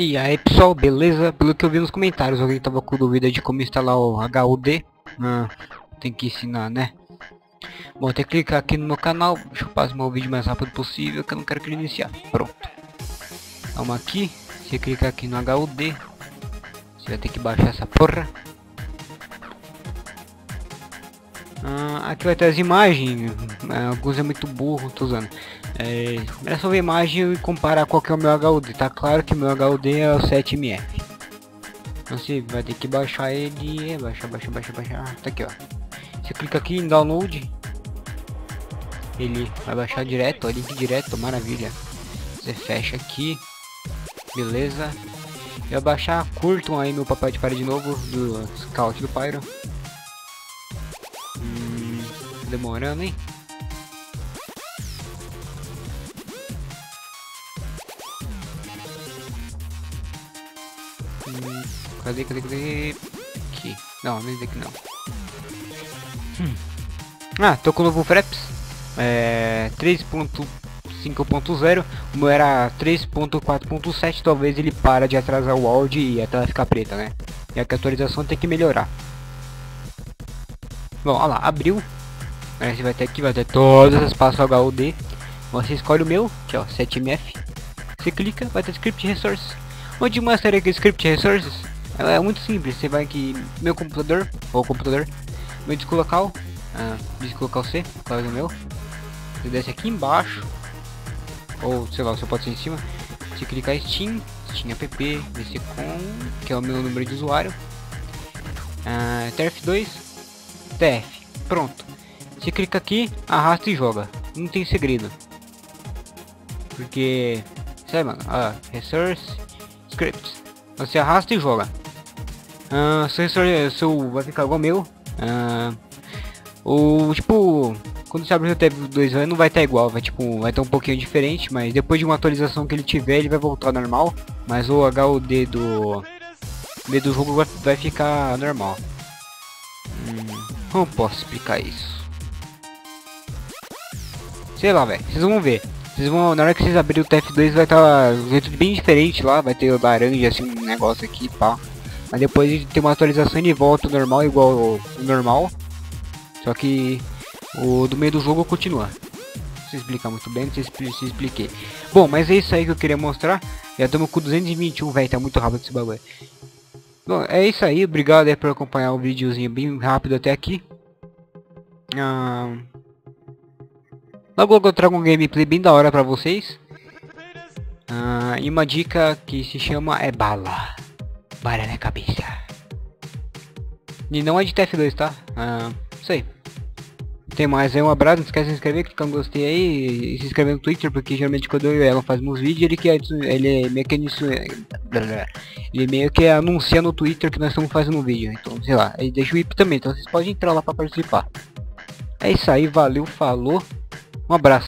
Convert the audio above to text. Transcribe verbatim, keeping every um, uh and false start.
E aí pessoal, beleza? Pelo que eu vi nos comentários, alguém tava com dúvida de como instalar o H U D. ah, Tem que ensinar, né? Bom, até clicar aqui no meu canal. Deixa eu passar o vídeo mais rápido possível, que eu não quero que ele iniciar. Pronto. Vamos aqui. Você clicar aqui no H U D. Você vai ter que baixar essa porra. Ah, aqui vai ter as imagens. Alguns é muito burro, tô usando. É, é só ver a imagem e comparar qual que é o meu H U D. Tá claro que meu H U D é o sete M P. Então você vai ter que baixar ele. Baixar, baixar, baixar, baixar. Tá aqui, ó. Você clica aqui em download, ele vai baixar direto, ó, link direto, maravilha. Você fecha aqui, beleza. E vai baixar, curtam aí meu papel de parede novo do Scout do Pyro. Hum, demorando, hein? Hum, cadê, cadê, cadê? Aqui, não, não é daqui não. Hum. Ah, tô com o novo fraps, é, três ponto cinco ponto zero, o meu era três ponto quatro ponto sete, talvez ele para de atrasar o áudio e a tela ficar preta, né? E a atualização tem que melhorar. Bom, olha lá, abriu, aí você vai ter aqui, vai ter todos os passos H U D, você escolhe o meu, que é o sete M F, você clica, vai ter script resources. Onde mais seria que script resources? Ela é muito simples, você vai aqui, meu computador, ou computador, meu disco local, ah, disco local C, claro que é o meu. Você desce aqui embaixo, ou sei lá, você pode ser em cima. Você clica em steam, steam app, vc com, que é o meu número de usuário, ah, T F dois, T F, pronto. Você clica aqui, arrasta e joga, não tem segredo. Porque, sabe mano, ah, resource, scripts, você arrasta e joga. Ah, seu resource, seu, vai ficar igual ao meu. Uh, o tipo, quando você abrir o T F dois não vai estar igual, vai tipo, vai estar um pouquinho diferente, mas depois de uma atualização que ele tiver, ele vai voltar ao normal, mas o H U D do D do jogo vai ficar normal. Hum, como posso explicar isso? Sei lá, velho, vocês vão ver. Vocês vão, na hora que vocês abrirem o T F dois vai estar um jeito bem diferente lá, vai ter laranja assim, um negócio aqui, pá. Mas depois de ter uma atualização ele volta ao normal, igual ao normal. Só que o do meio do jogo continua. Não sei explicar muito bem, não sei se expliquei. Bom, mas é isso aí que eu queria mostrar. Já estamos com duzentos e vinte e um, velho, tá muito rápido esse bagulho. Bom, é isso aí, obrigado aí por acompanhar o videozinho bem rápido até aqui. Ah, logo logo eu trago um gameplay bem da hora pra vocês. Ah, e uma dica que se chama é bala. Bala na cabeça. E não é de T F dois, tá? Ah, isso aí. Tem mais aí, um abraço. Não esquece de se inscrever, clicar no gostei aí. E se inscrever no Twitter, porque geralmente quando eu e ela fazemos uns vídeos, ele, que, ele, meio que ele meio que anuncia no Twitter que nós estamos fazendo um vídeo. Então, sei lá, ele deixa o I P também. Então vocês podem entrar lá pra participar. É isso aí, valeu, falou. Um abraço.